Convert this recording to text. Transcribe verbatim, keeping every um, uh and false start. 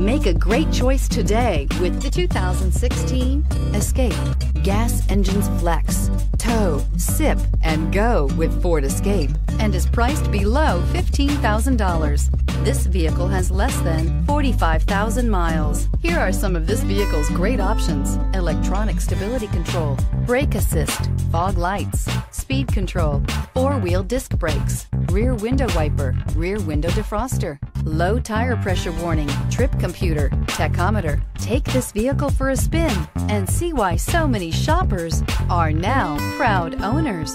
Make a great choice today with the two thousand sixteen Escape. Gas engines flex, tow, sip, and go with Ford Escape, and is priced below fifteen thousand dollars. This vehicle has less than forty-five thousand miles. Here are some of this vehicle's great options: electronic stability control, brake assist, fog lights, speed control, four-wheel disc brakes, rear window wiper, rear window defroster, low tire pressure warning, trip computer, tachometer. Take this vehicle for a spin and see why so many shoppers are now proud owners.